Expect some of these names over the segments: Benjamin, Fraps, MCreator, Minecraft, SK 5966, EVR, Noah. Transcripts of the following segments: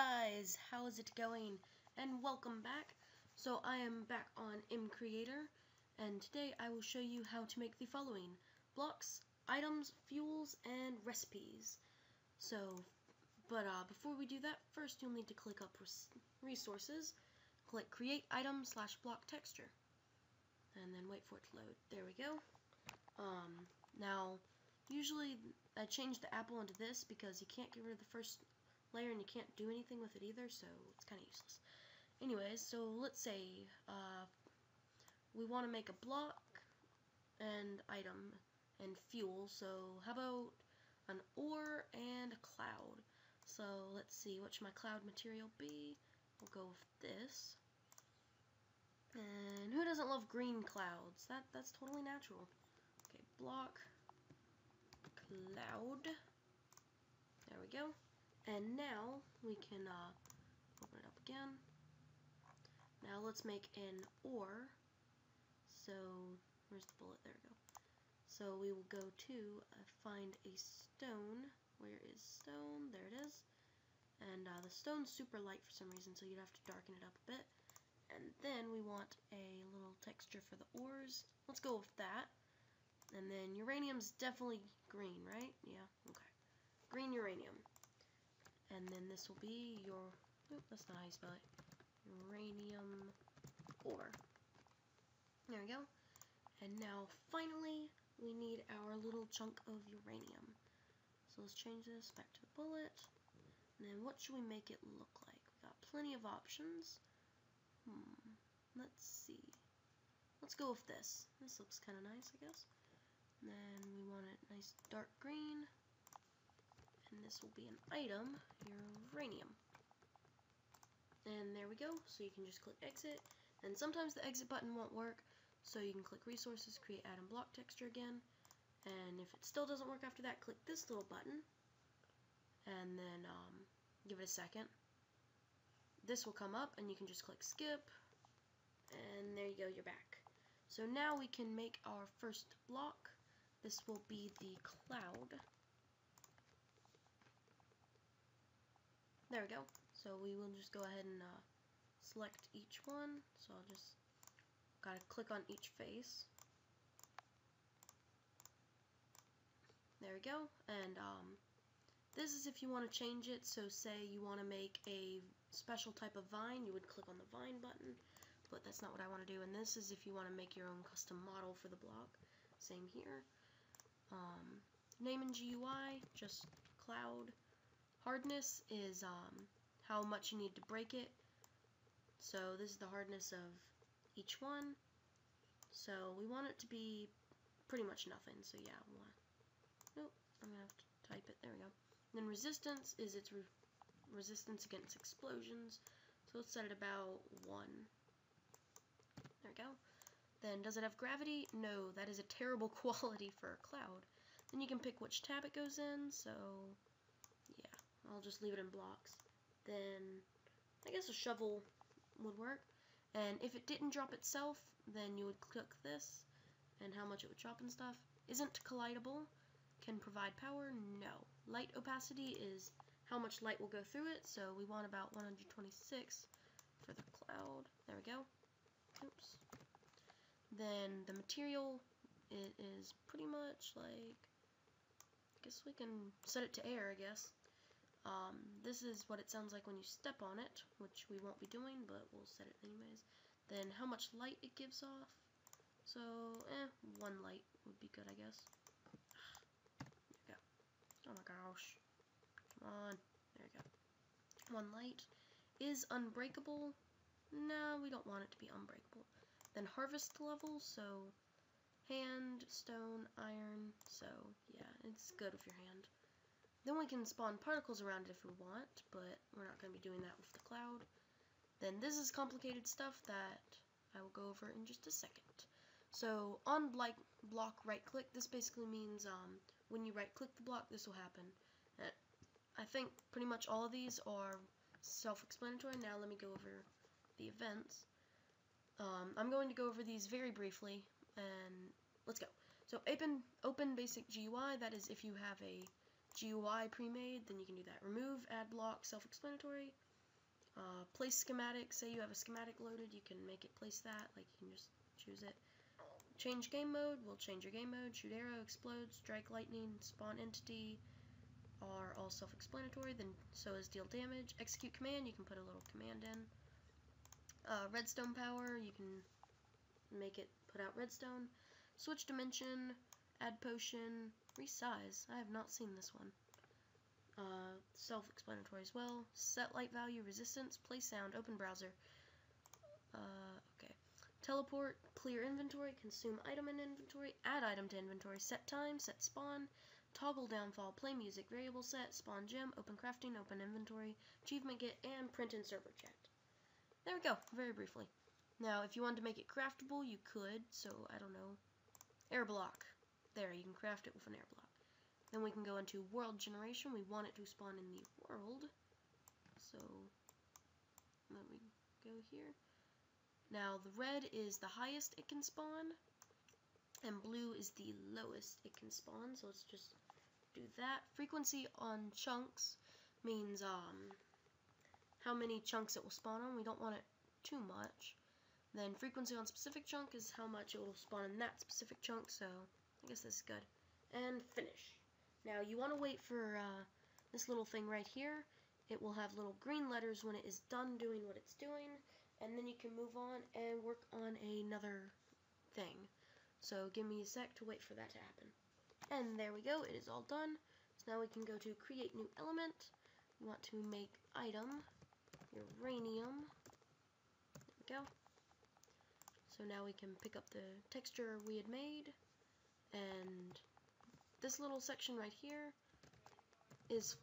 guys, how is it going? And welcome back. So I am back on MCreator, and today I will show you how to make the following: blocks, items, fuels, and recipes. So, before we do that, first you'll need to click up resources, click create item / block texture, and then wait for it to load. There we go. Now, usually I change the apple into this because you can't get rid of the first layer and you can't do anything with it either, so it's kind of useless. Anyways, so let's say we want to make a block and item and fuel, so how about an ore and a cloud? So let's see, what should my cloud material be? We'll go with this. And who doesn't love green clouds? That's totally natural. Okay, block, cloud, there we go. And now we can open it up again. Now let's make an ore. So where's the bullet? There we go. So we will go to find a stone. Where is stone? There it is. And the stone's super light for some reason, so you'd have to darken it up a bit. And then we want a little texture for the ores. Let's go with that. And then uranium's definitely green, right? Yeah, okay. Green uranium. And then this will be your, oh, that's not how you spell it, uranium ore. There we go. And now, finally, we need our little chunk of uranium. So let's change this back to the bullet. And then what should we make it look like? We got plenty of options. Let's see. Let's go with this. This looks kind of nice, I guess. And then we want it nice dark green. And this will be an item, uranium. And there we go. So you can just click exit. And sometimes the exit button won't work, so you can click resources, create add and block texture again. And if it still doesn't work after that, click this little button. And then give it a second. This will come up, and you can just click skip. And there you go, you're back. So now we can make our first block. This will be the cloud. There we go. So we will just go ahead and select each one. So I'll just gotta click on each face. There we go. And this is if you want to change it. So say you want to make a special type of vine, you would click on the vine button. But that's not what I want to do. And this is if you want to make your own custom model for the block. Same here. Name and GUI, just cloud. Hardness is how much you need to break it. So this is the hardness of each one. So we want it to be pretty much nothing. So yeah, one. Nope, I'm going to have to type it. There we go. And then resistance is its resistance against explosions. So let's set it about 1. There we go. Then does it have gravity? No, that is a terrible quality for a cloud. Then you can pick which tab it goes in. So yeah, I'll just leave it in blocks. Then I guess a shovel would work. And if it didn't drop itself, then you would click this and how much it would drop and stuff. Isn't collidable. Can provide power? No. Light opacity is how much light will go through it. So we want about 126 for the cloud. There we go. Oops. Then the material, it is pretty much like, I guess we can set it to air, I guess. This is what it sounds like when you step on it, which we won't be doing, but we'll set it anyways. Then how much light it gives off. So, 1 light would be good, I guess. There we go. Oh my gosh. Come on. There we go. 1 light. Is unbreakable? No, we don't want it to be unbreakable. Then harvest level, so hand, stone, iron, so yeah, it's good with your hand. Then we can spawn particles around it if we want, but we're not going to be doing that with the cloud. Then this is complicated stuff that I will go over in just a second. So on block right click, this basically means when you right click the block, this will happen. I think pretty much all of these are self-explanatory. Now let me go over the events. I'm going to go over these very briefly, and let's go. So open basic GUI, that is if you have a GUI pre-made, then you can do that. Remove, add block, self-explanatory. Place schematic. Say you have a schematic loaded, you can make it place that. Like, you can just choose it. Change game mode. We'll change your game mode. Shoot arrow, explode, strike lightning, spawn entity are all self-explanatory. Then so is deal damage. Execute command. You can put a little command in. Redstone power. You can make it put out redstone. Switch dimension. Add potion. Resize. I have not seen this one. Self-explanatory as well. Set light value, resistance, play sound, open browser. Okay. Teleport, clear inventory, consume item in inventory, add item to inventory, set time, set spawn, toggle downfall, play music, variable set, spawn gem, open crafting, open inventory, achievement get, and print in server chat. There we go, very briefly. Now, if you wanted to make it craftable, you could. So, I don't know. Air block. There, you can craft it with an air block. Then we can go into world generation. We want it to spawn in the world. So, let me go here. Now, the red is the highest it can spawn, and blue is the lowest it can spawn. So, let's just do that. Frequency on chunks means how many chunks it will spawn on. We don't want it too much. Then, frequency on specific chunk is how much it will spawn in that specific chunk. So, I guess this is good. And finish. Now, you want to wait for this little thing right here. It will have little green letters when it is done doing what it's doing. And then you can move on and work on another thing. So, give me a sec to wait for that to happen. And there we go. It is all done. So, now we can go to create new element. You want to make item uranium. There we go. So, now we can pick up the texture we had made. And this little section right here is,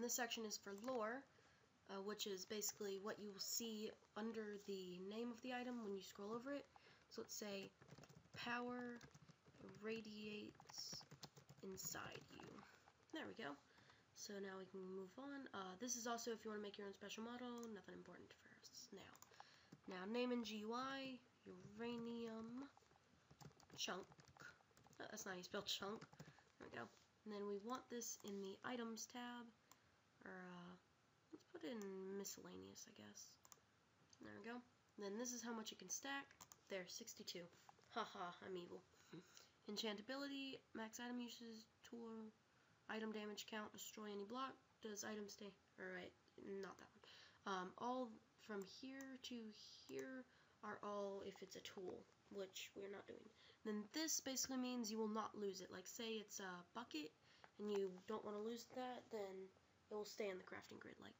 this section is for lore, which is basically what you will see under the name of the item when you scroll over it. So let's say, power radiates inside you. There we go. So now we can move on. This is also if you want to make your own special model, nothing important for us now. Now, name in GUI, uranium chunk. Oh, that's not how you spell chunk. There we go. And then we want this in the items tab. Or, let's put it in miscellaneous, I guess. There we go. And then this is how much you can stack. There, 62. Haha, I'm evil. Enchantability, max item uses, tool, item damage count, destroy any block. Does item stay? Alright, not that one. All from here to here are all if it's a tool, which we're not doing. Then this basically means you will not lose it. Like, say it's a bucket, and you don't want to lose that, then it will stay in the crafting grid. Like,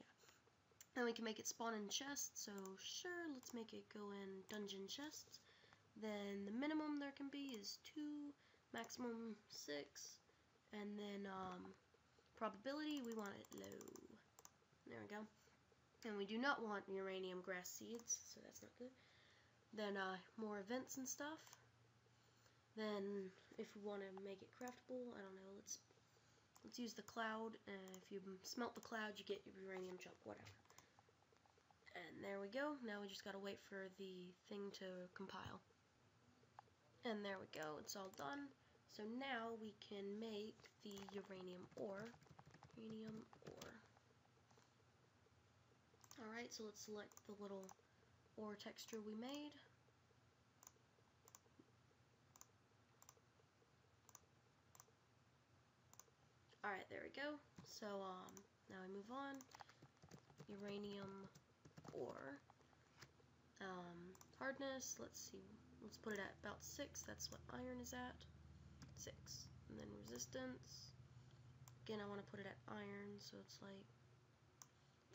yeah. Then we can make it spawn in chests, so sure, let's make it go in dungeon chests. Then the minimum there can be is 2, maximum 6, and then probability, we want it low. There we go. And we do not want uranium grass seeds, so that's not good. Then more events and stuff. Then if we want to make it craftable, I don't know, let's use the cloud. If you smelt the cloud, you get your uranium chunk, whatever. And there we go. Now we just gotta wait for the thing to compile. And there we go, it's all done. So now we can make the uranium ore. Uranium ore. Alright, so let's select the little ore texture we made. Alright, there we go. So, now we move on. Uranium ore. Hardness, let's see. Let's put it at about 6. That's what iron is at. 6. And then resistance. Again, I want to put it at iron, so it's like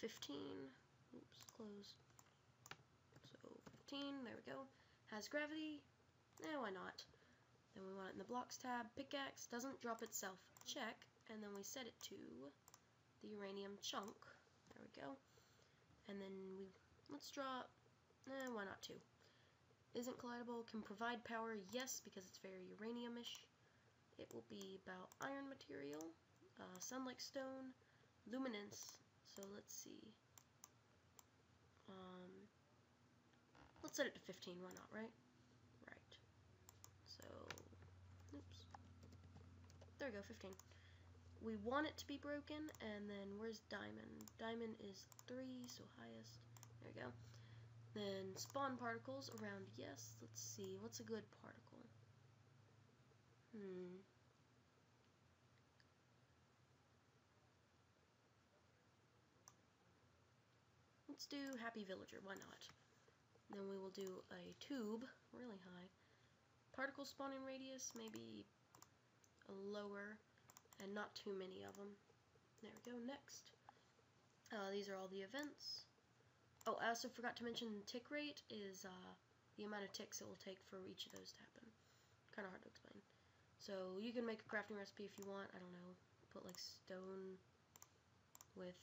15. Oops, close. So, 15, there we go. Has gravity. Eh, why not? Then we want it in the blocks tab. Pickaxe doesn't drop itself. Check. And then we set it to the uranium chunk. There we go. And then we, let's drop, eh, why not 2? Isn't collidable. Can provide power. Yes, because it's very uranium-ish. It will be about iron material. Sun-like stone. Luminance. So, let's see. Let's set it to 15, why not, right? Right. So, oops. There we go, 15. we want it to be broken. And then where's diamond? Diamond is 3, so highest. There we go. Then spawn particles around, yes. Let's see, what's a good particle? Let's do happy villager, why not? Then we will do a tube, really high. Particle spawning radius, maybe a lower, and not too many of them. There we go, next. These are all the events. Oh, I also forgot to mention tick rate is the amount of ticks it will take for each of those to happen. Kind of hard to explain. So you can make a crafting recipe if you want. I don't know, put like stone with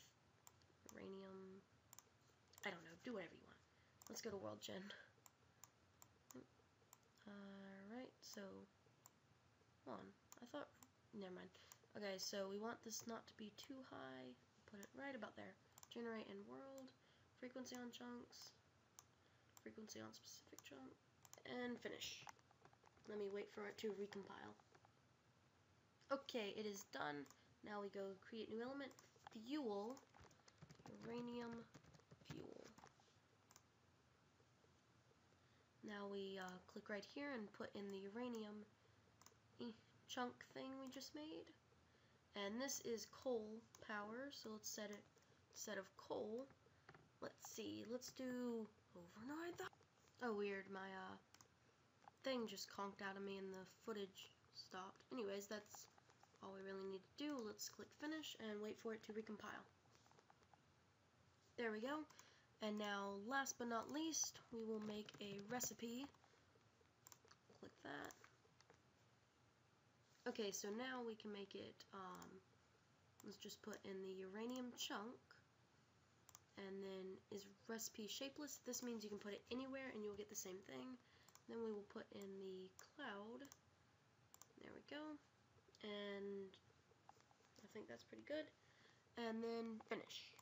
uranium. I don't know, do whatever you want. Let's go to World Gen. Alright, so never mind. Okay, so we want this not to be too high. Put it right about there. Generate in world, frequency on chunks, frequency on specific chunk, and finish. Let me wait for it to recompile. Okay, it is done. Now we go create new element. Fuel, uranium fuel. Now we click right here and put in the uranium chunk thing we just made. And this is coal power, so let's set it instead of coal. Let's see, let's do overnight. Oh, weird, my thing just conked out of me and the footage stopped. Anyways, that's all we really need to do. Let's click finish and wait for it to recompile. There we go. And now, last but not least, we will make a recipe. Click that. Okay, so now we can make it, let's just put in the uranium chunk, and then is recipe shapeless. This means you can put it anywhere and you'll get the same thing. Then we will put in the cloud. There we go. And I think that's pretty good. And then finish.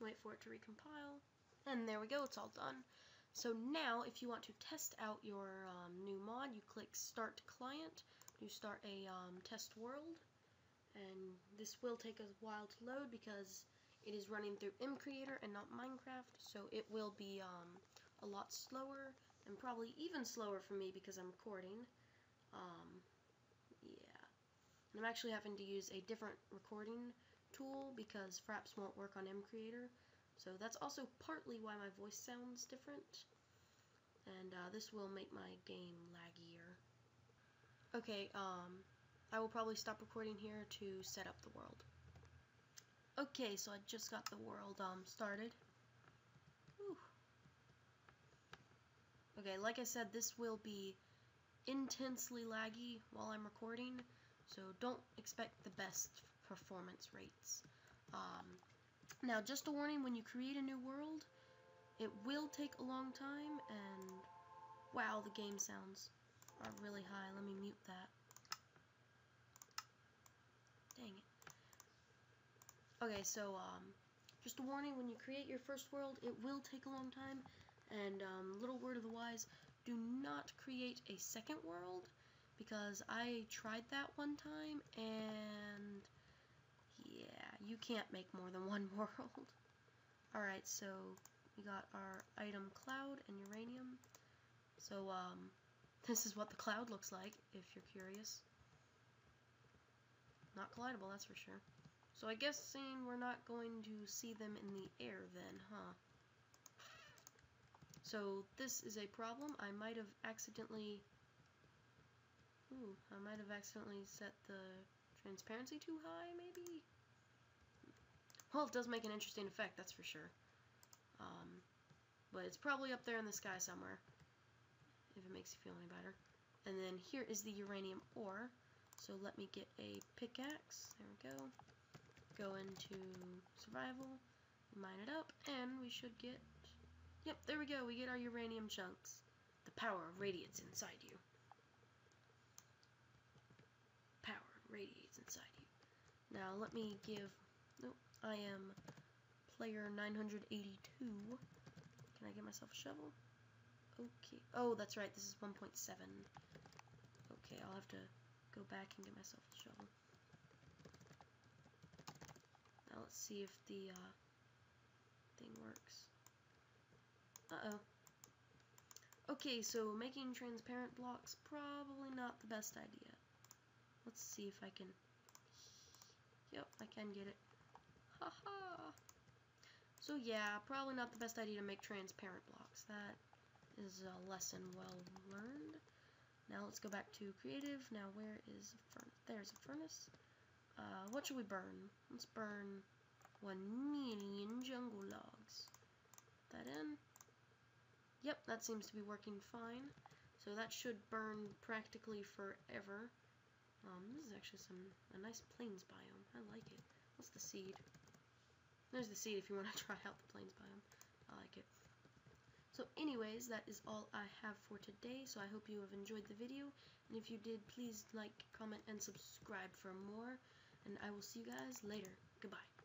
Wait for it to recompile. And there we go, it's all done. So now, if you want to test out your new mod, you click Start Client. You start a test world. And this will take a while to load because it is running through MCreator and not Minecraft. So it will be a lot slower, and probably even slower for me because I'm recording. Yeah. And I'm actually having to use a different recording tool because Fraps won't work on MCreator, so that's also partly why my voice sounds different, and this will make my game laggier. Okay, I will probably stop recording here to set up the world. Okay, so I just got the world started. Whew. Okay, like I said, this will be intensely laggy while I'm recording, so don't expect the best performance rates. Now, just a warning, when you create a new world, it will take a long time, and wow, the game sounds are really high. Let me mute that. Dang it. Okay, so just a warning, when you create your first world, it will take a long time, and little word of the wise, do not create a second world, because I tried that one time, and yeah, you can't make more than one world. Alright, so we got our item cloud and uranium. So, this is what the cloud looks like, if you're curious. Not collidable, that's for sure. So I guess seeing we're not going to see them in the air then, huh? So this is a problem. I might have accidentally... Ooh, I might have accidentally set the transparency too high, maybe? Well, it does make an interesting effect, that's for sure. But it's probably up there in the sky somewhere, if it makes you feel any better. And then here is the uranium ore. So let me get a pickaxe. There we go. Go into survival, mine it up, and we should get... Yep, there we go. We get our uranium chunks. The power radiates inside you. Radiates inside you. Now let me give... Nope, I am player 982. Can I get myself a shovel? Okay. Oh, that's right, this is 1.7. Okay, I'll have to go back and get myself a shovel. Now let's see if the thing works. Uh-oh. Okay, so making transparent blocks, probably not the best idea. Let's see if I can... Yep, I can get it. Haha! So yeah, probably not the best idea to make transparent blocks. That is a lesson well learned. Now let's go back to creative. Now where is a furnace? There's a furnace. What should we burn? Let's burn 1,000,000 jungle logs. Put that in. Yep, that seems to be working fine. So that should burn practically forever. This is actually a nice plains biome. I like it. What's the seed? There's the seed if you want to try out the plains biome. I like it. So anyways, that is all I have for today, so I hope you have enjoyed the video, and if you did, please like, comment, and subscribe for more, and I will see you guys later. Goodbye.